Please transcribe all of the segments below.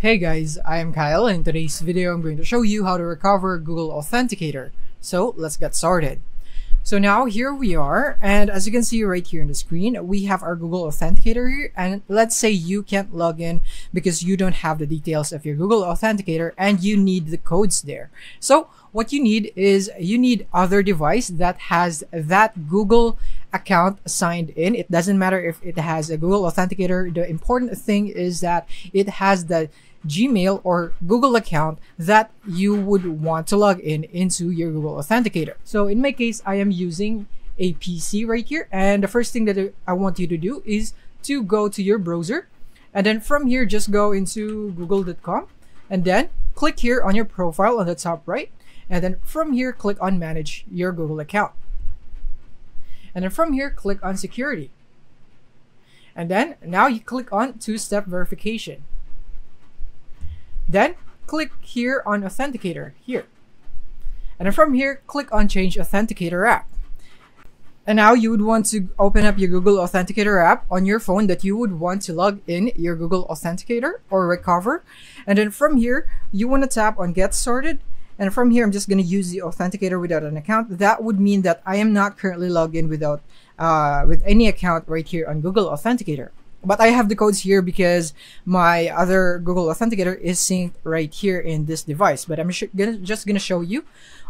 Hey guys, I am Kyle, and in today's video I'm going to show you how to recover Google Authenticator. So let's get started. So now here we are, and as you can see right here on the screen, we have our Google Authenticator here, and let's say you can't log in because you don't have the details of your Google Authenticator and you need the codes there. So what you need is you need other device that has that Google account signed in. It doesn't matter if it has a Google Authenticator. The important thing is that it has the Gmail or Google account that you would want to log in into your Google Authenticator. So in my case, I am using a PC right here, and the first thing that I want you to do is to go to your browser, and then from here just go into google.com, and then click here on your profile on the top right, and then from here click on manage your Google account, and then from here click on security, and then now you click on two-step verification. Then click here on Authenticator here, and then from here click on Change Authenticator App. And now you would want to open up your Google Authenticator app on your phone that you would want to log in your Google Authenticator or recover. And then from here you want to tap on Get Started. And from here I'm just going to use the Authenticator without an account. That would mean that I am not currently logged in with any account right here on Google Authenticator. But I have the codes here because my other Google Authenticator is synced right here in this device. But I'm just going to show you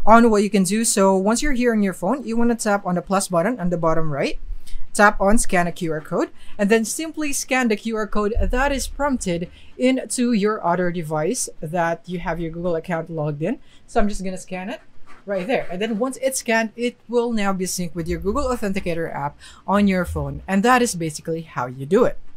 on what you can do. So once you're here on your phone, you want to tap on the plus button on the bottom right. Tap on scan a QR code, and then simply scan the QR code that is prompted into your other device that you have your Google account logged in. So I'm just going to scan it right there, and then once it's scanned, it will now be synced with your Google Authenticator app on your phone, and that is basically how you do it.